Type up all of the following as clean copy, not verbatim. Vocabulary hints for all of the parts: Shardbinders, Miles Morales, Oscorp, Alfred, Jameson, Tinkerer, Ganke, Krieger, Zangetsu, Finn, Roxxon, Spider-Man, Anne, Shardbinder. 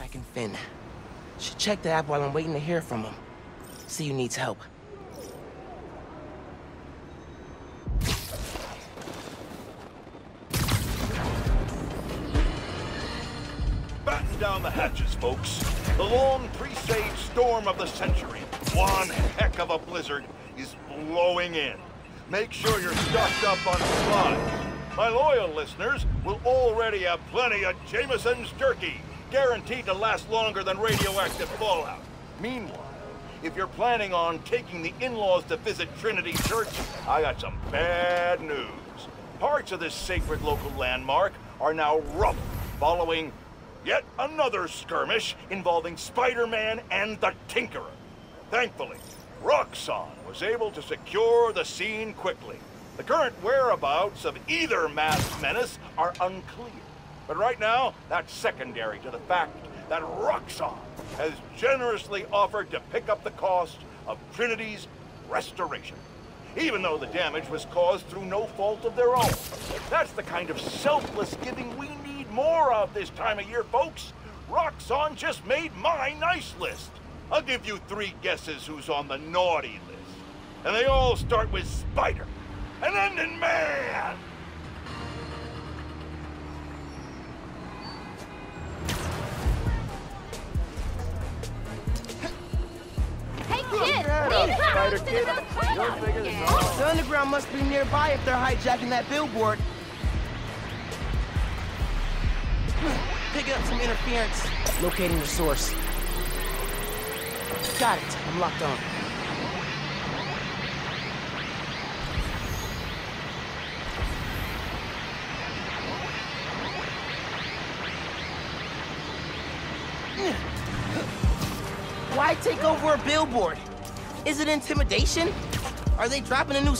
tracking Finn. Should check the app while I'm waiting to hear from him. See who needs help. Batten down the hatches, folks. The long presaged storm of the century, one heck of a blizzard, is blowing in. Make sure you're stocked up on supplies. My loyal listeners will already have plenty of Jameson's turkey, guaranteed to last longer than radioactive fallout. Meanwhile, if you're planning on taking the in-laws to visit Trinity Church, I got some bad news. Parts of this sacred local landmark are now rubble, following yet another skirmish involving Spider-Man and the Tinkerer. Thankfully, Roxxon was able to secure the scene quickly. The current whereabouts of either masked menace are unclear. But right now, that's secondary to the fact that Roxxon has generously offered to pick up the cost of Trinity's restoration, even though the damage was caused through no fault of their own. That's the kind of selfless giving we need more of this time of year, folks. Roxxon just made my nice list. I'll give you 3 guesses who's on the naughty list. And they all start with Spider. An ending man! Hey, kid! Spider-Kid! The underground must be nearby if they're hijacking that billboard. Picking up some interference. Locating the source. Got it. I'm locked on. Why take over a billboard? Is it intimidation? Are they dropping a new...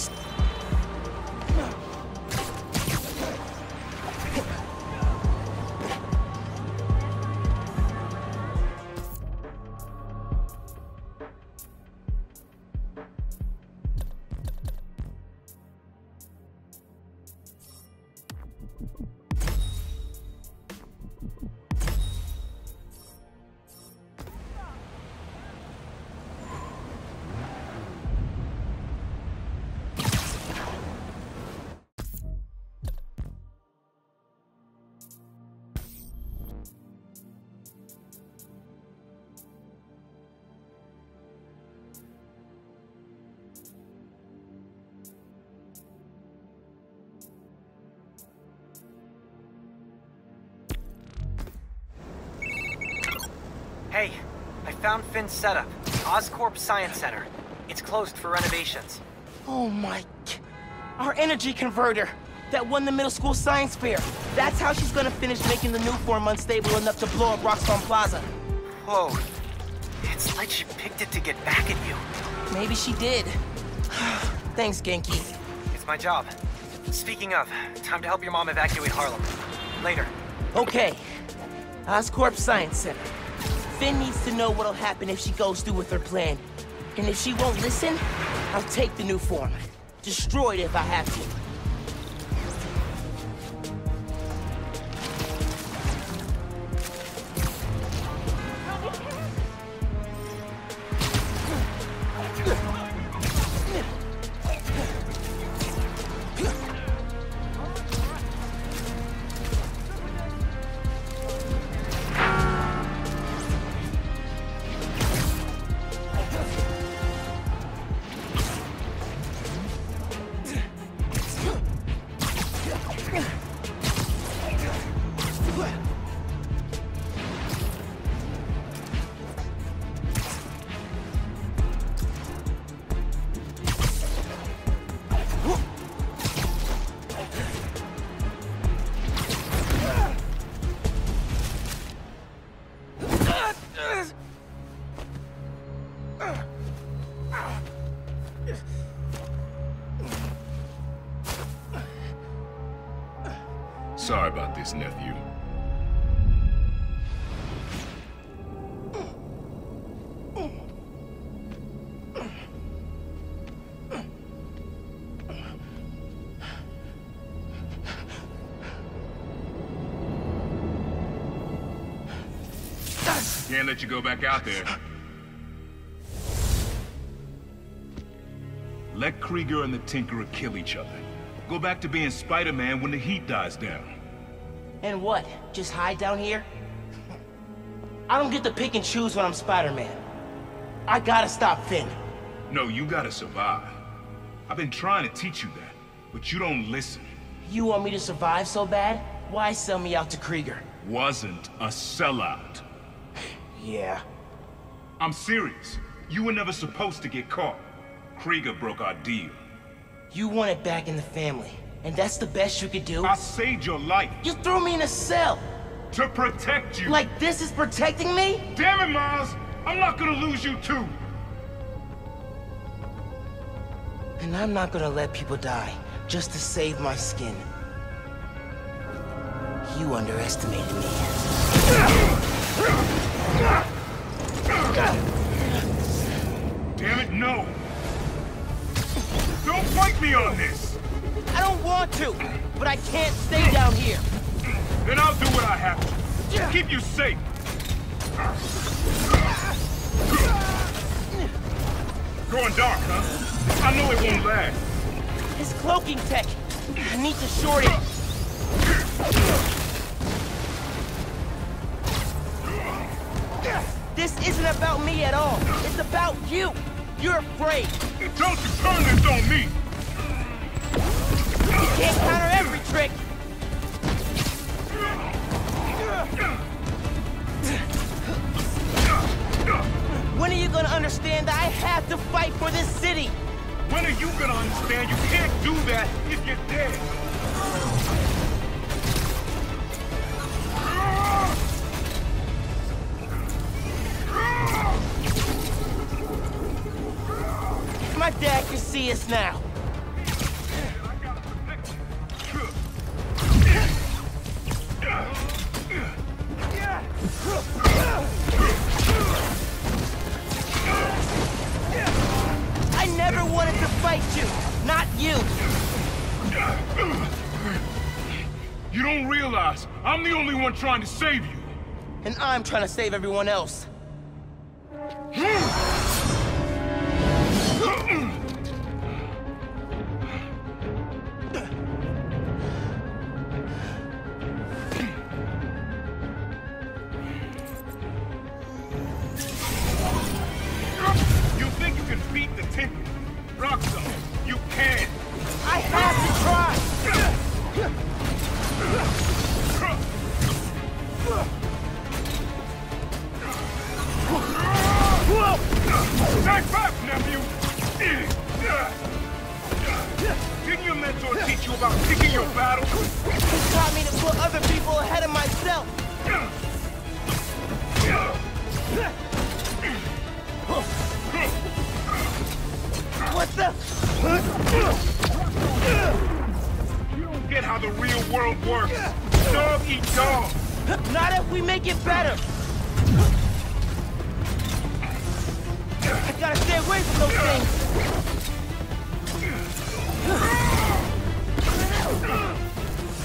Hey, I found Finn's setup. Oscorp Science Center. It's closed for renovations. Oh my... Our energy converter! That won the middle school science fair! That's how she's gonna finish making the new form unstable enough to blow up Roxxon Plaza. Whoa. It's like she picked it to get back at you. Maybe she did. Thanks, Ganke. It's my job. Speaking of, time to help your mom evacuate Harlem. Later. Okay. Oscorp Science Center. Finn needs to know what'll happen if she goes through with her plan. And if she won't listen, I'll take the new form. Destroy it if I have to. Sorry about this, nephew. Can't let you go back out there. Let Krieger and the Tinkerer kill each other. Go back to being Spider-Man when the heat dies down. And what? Just hide down here? I don't get to pick and choose when I'm Spider-Man. I gotta stop Finn. No, you gotta survive. I've been trying to teach you that, but you don't listen. You want me to survive so bad? Why sell me out to Krieger? Wasn't a sellout. Yeah. I'm serious. You were never supposed to get caught. Krieger broke our deal. You want it back in the family, and that's the best you could do? I saved your life. You threw me in a cell. To protect you. Like this is protecting me? Damn it, Miles! I'm not gonna lose you too! And I'm not gonna let people die, just to save my skin. You underestimated me. Damn it, no! Don't fight me on this! I don't want to, but I can't stay down here! Then I'll do what I have to. Keep you safe. Going dark, huh? I know it won't last. His cloaking tech. I need to short it. This isn't about me at all. It's about you. You're afraid. Don't you turn this on me. You can't counter every trick. When are you gonna understand that I have to fight for this city? When are you gonna understand you can't do that if you're dead? My dad can see us now. I'm the only one trying to save you. And I'm trying to save everyone else. You think you can beat the Tinkerer? Roxxon, you can. I have to try. Back up, nephew! Didn't your mentor teach you about picking your battles? He taught me to put other people ahead of myself. What the? You don't get how the real world works. Dog eat dog. Not if we make it better. I gotta stay away from those things.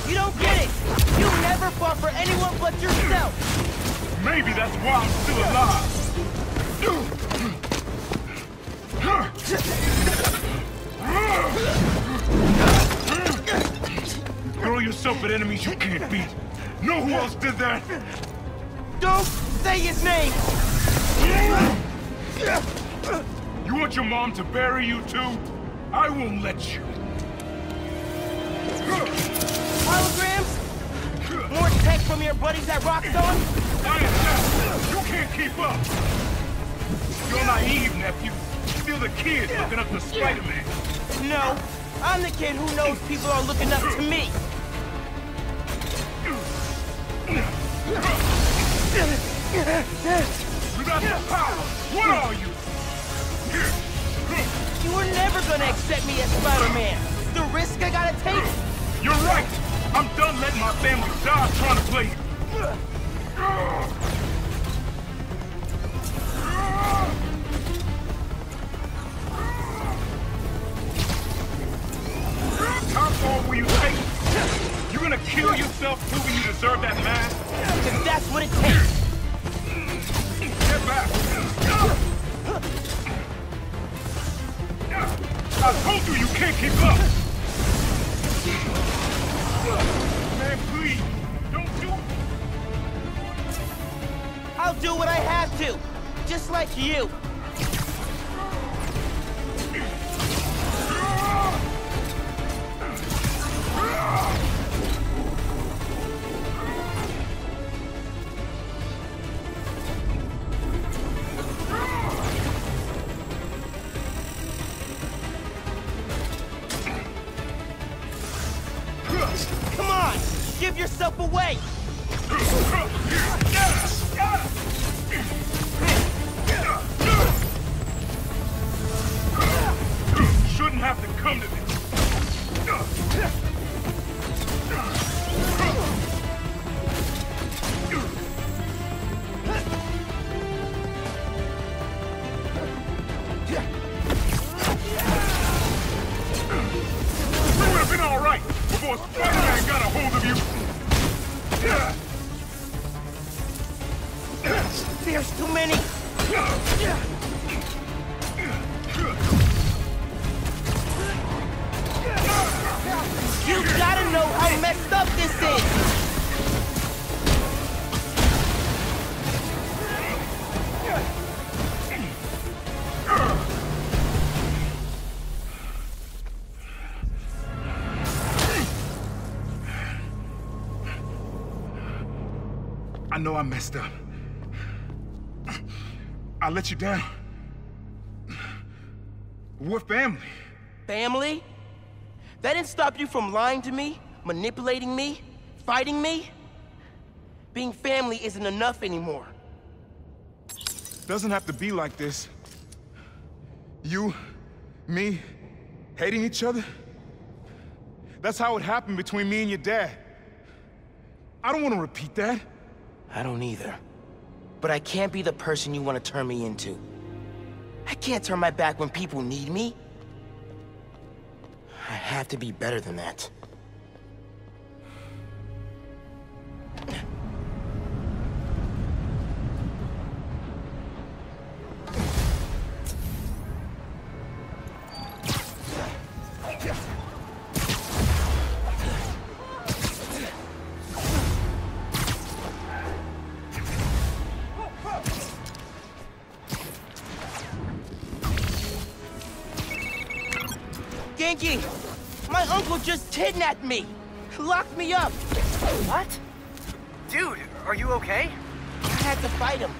You don't get it. You never fought for anyone but yourself. Maybe that's why I'm still alive. Throw yourself at enemies you can't beat. Know who else did that? Don't say his name. You want your mom to bury you too? I won't let you. Holograms? More tech from your buddies at Roxxon? You can't keep up. You're naive, nephew. You're the kid looking up to Spider-Man. No, I'm the kid who knows people are looking up to me. You got the power. What are you? You were never gonna accept me as Spider-Man. The risk I gotta take? You're right. I'm done letting my family die trying to play you. How far will you take it? You're gonna kill yourself proving you deserve that mask? If that's what it takes. I'll do what I have to, just like you. Come on, give yourself away. Shouldn't have to come to this. It would have been all right before Spider-Man got a hold of you. There's too many. You gotta know how messed up this is! I know I messed up. I let you down. We're family. Family? That didn't stop you from lying to me, manipulating me, fighting me. Being family isn't enough anymore. Doesn't have to be like this. You, me, hating each other. That's how it happened between me and your dad. I don't want to repeat that. I don't either. But I can't be the person you want to turn me into. I can't turn my back when people need me. I have to be better than that. Ganke! My uncle just kidnapped me! Locked me up! What? Dude, are you okay? I had to fight him.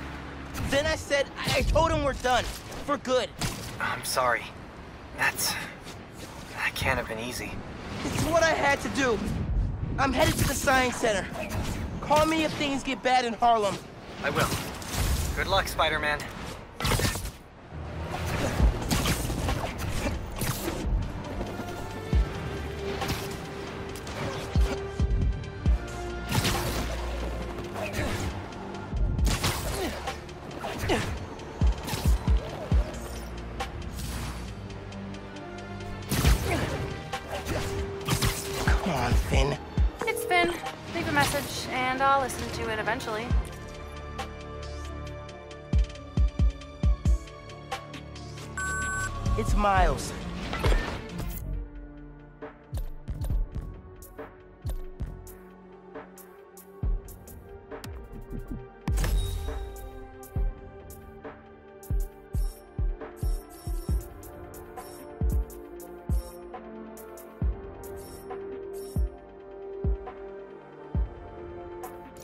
Then I told him we're done. For good. I'm sorry. That can't have been easy. It's what I had to do. I'm headed to the science center. Call me if things get bad in Harlem. I will. Good luck, Spider-Man. Finn. It's Finn. Leave a message, and I'll listen to it eventually. It's Miles.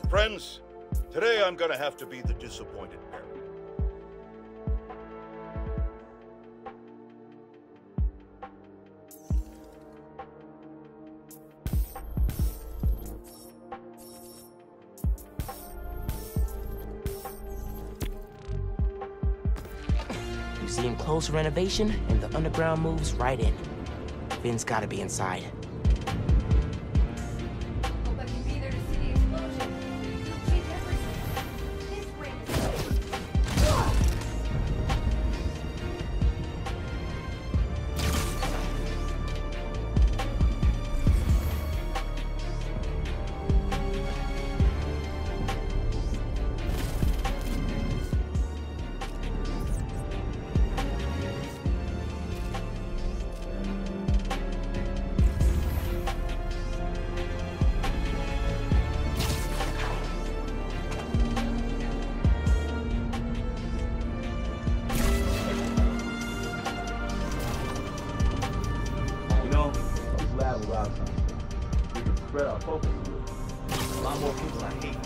Friends, today I'm gonna have to be the disappointed parent. Museum closed for renovation, and the underground moves right in. Finn's gotta be inside. focus. A lot more people I hate.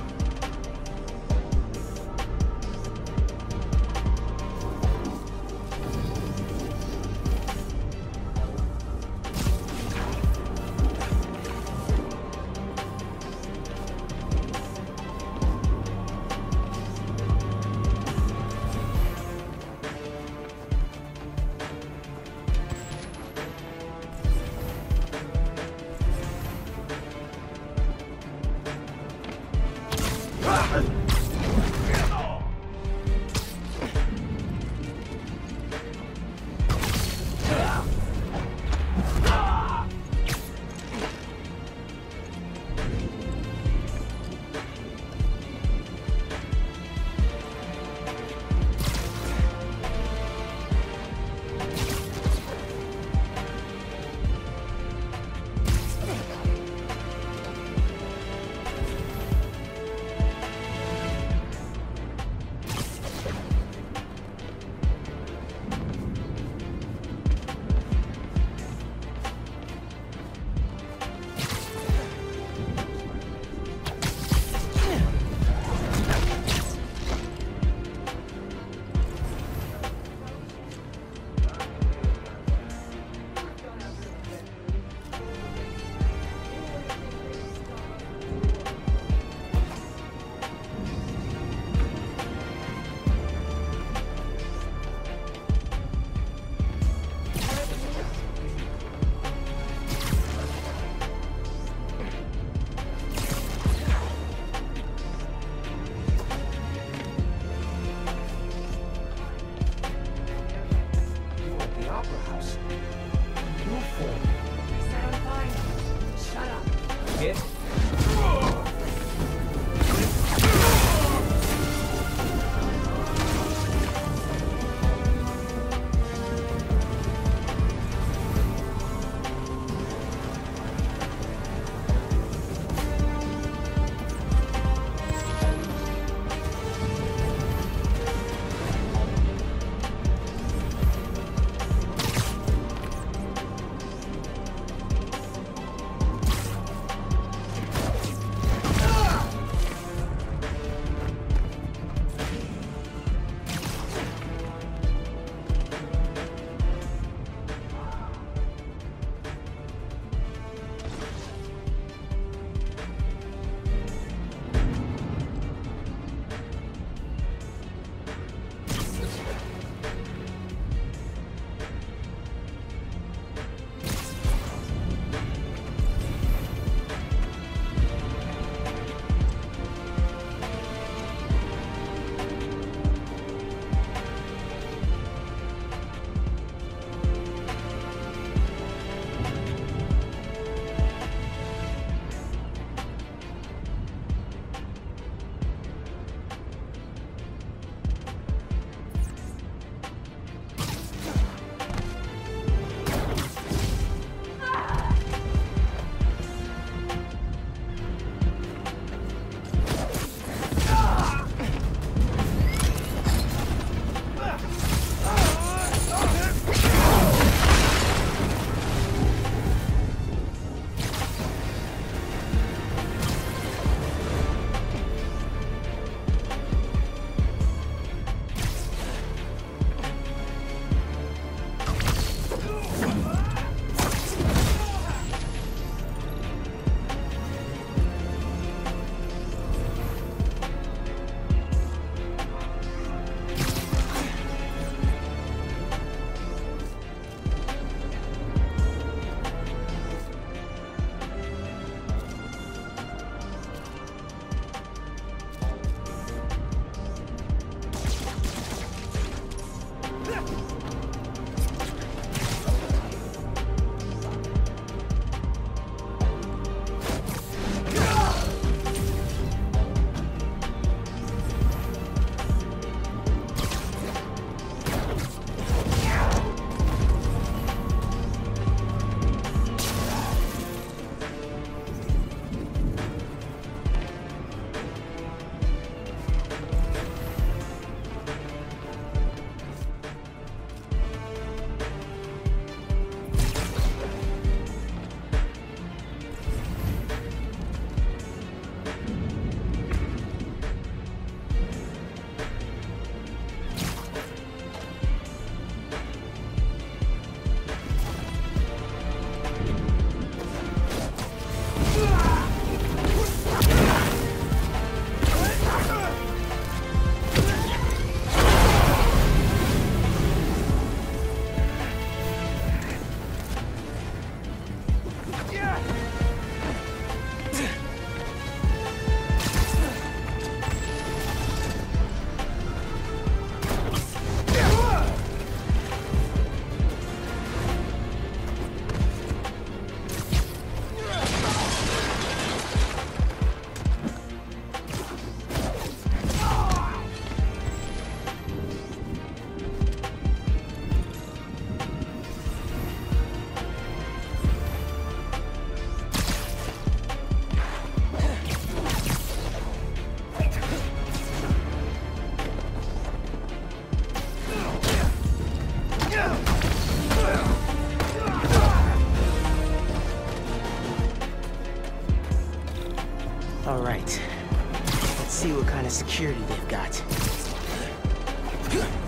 security they've got.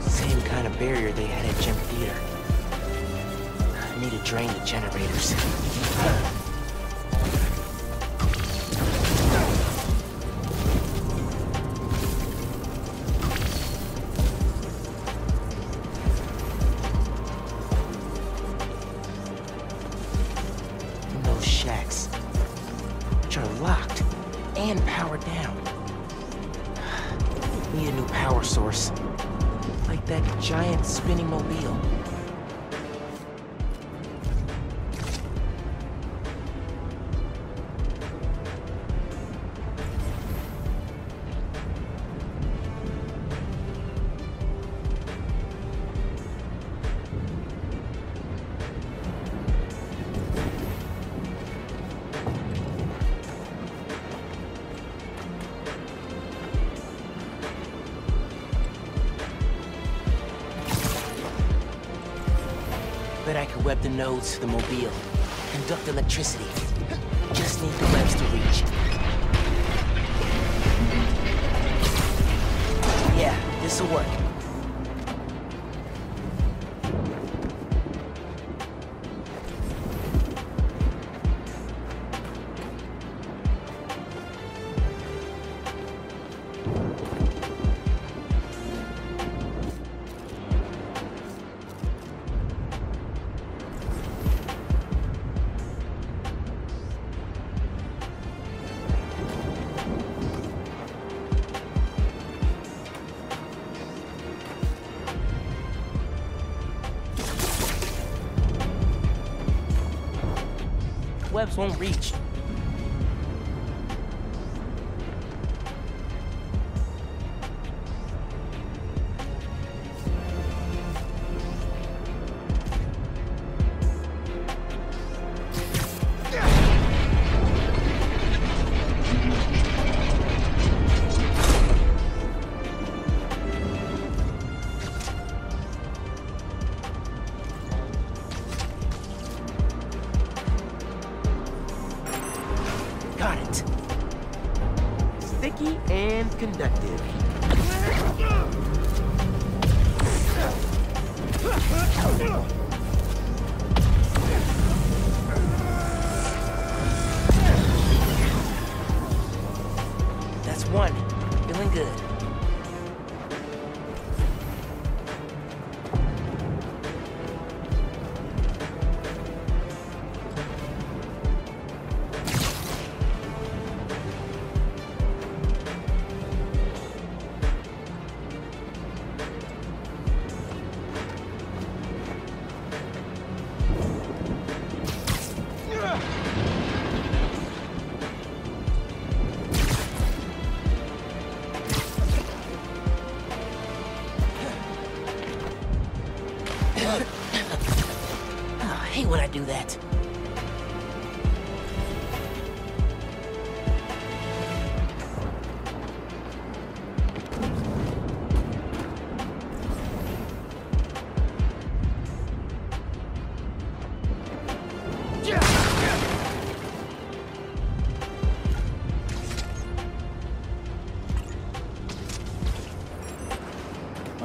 Same kind of barrier they had at Gym Theater. I need to drain the generators. Web the nodes to the mobile. Conduct electricity. Just need the webs to reach. Yeah, this'll work. Webs won't reach.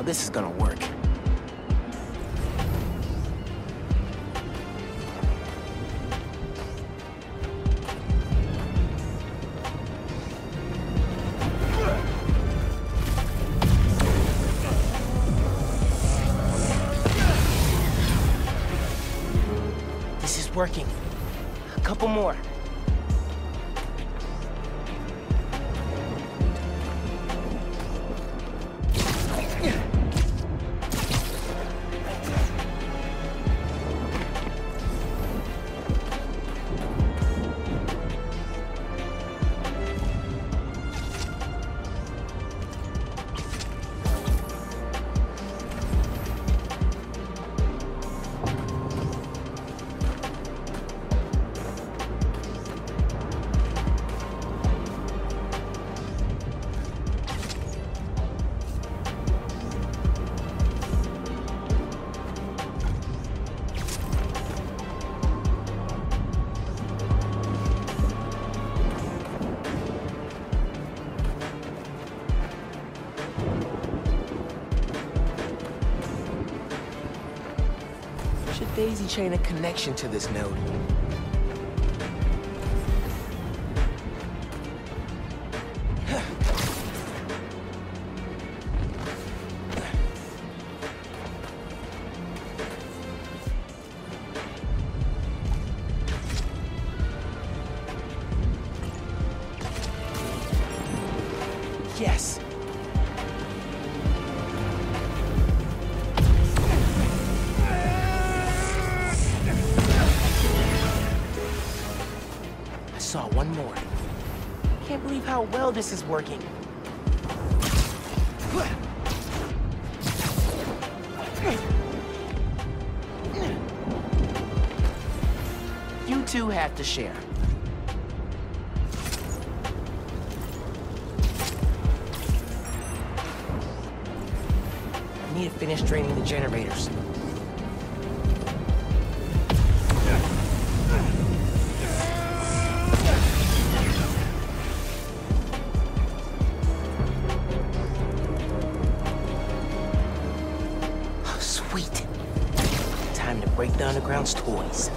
This is gonna work. This is working. A couple more. daisy chain a connection to this node. Yes. I saw one more. Can't believe how well this is working. You two have to share. To finish draining the generators. Oh, sweet. Time to break the underground's toys.